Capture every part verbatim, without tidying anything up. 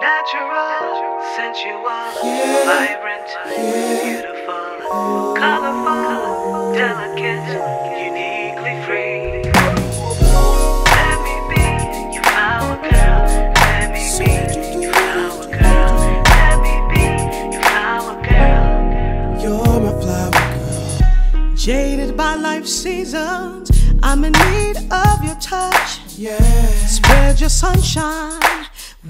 Natural, sensual, vibrant, beautiful, colorful, delicate, uniquely free. Jaded by life's seasons, I'm in need of your touch. Yeah. Spread your sunshine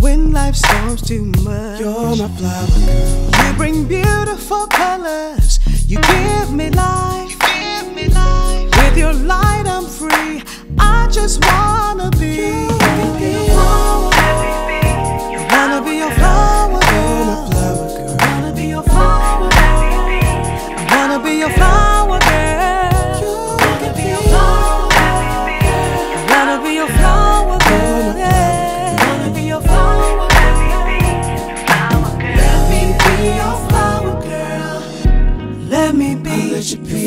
when life storms too much. You're my flower girl. You bring beautiful colors. You give me life. You give me life. With your light, I'm free. I just wanna be. You wanna be your flower. You wanna be your flower girl. You're my flower girl. Wanna be your flower. Wanna be your flower.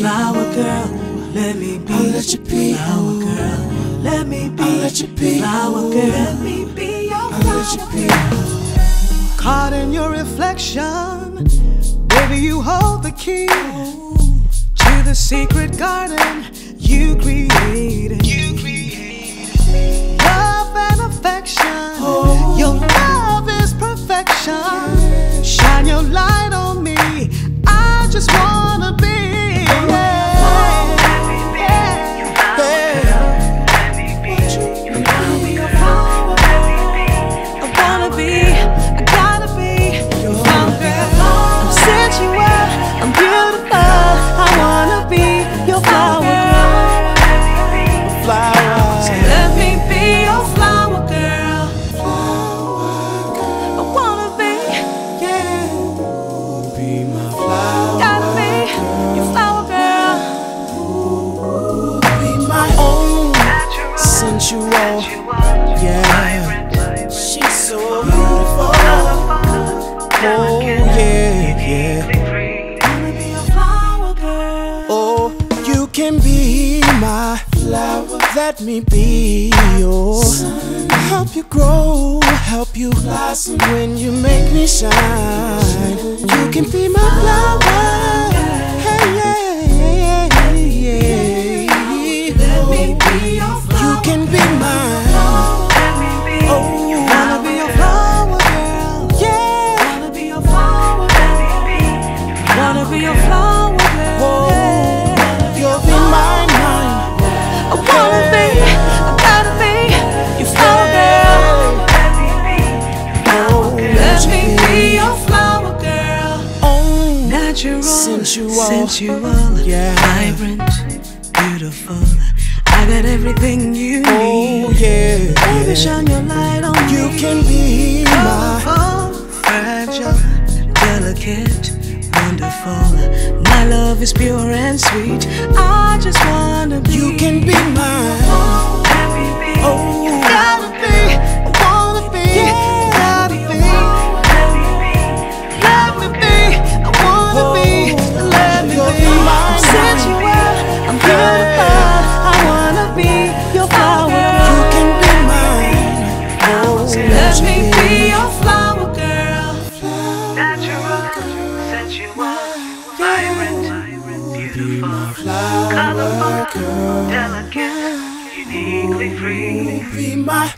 Flower girl, let me be. I'll let you be. Flower girl, let me be. I'll let you be. Flower girl, let me be your flower girl. Caught in your reflection, baby, you hold the key to the secret garden you created. You created love and affection. Your love is perfection. Shine your light on me. I just wanna be. Yeah, she's so beautiful. Oh yeah, yeah. Wanna be a flower girl. Oh, you can be my flower. Let me be your sun. Help you grow, help you blossom when you make me shine. You can be my flower. Hey, yeah, yeah, yeah. Let me be your flower. You can be mine. Sensual, yeah. Vibrant, beautiful. I got everything you need. Oh yeah, baby, yeah. Shine your light on you me. You can be colorful, my fragile, delicate, wonderful. My love is pure and sweet. I just wanna be. You can be mine. Oh, oh. You gotta be. I wanna be. Yeah. Gotta be. Let me be. I wanna be. Colorful, delicate, uniquely free. Be my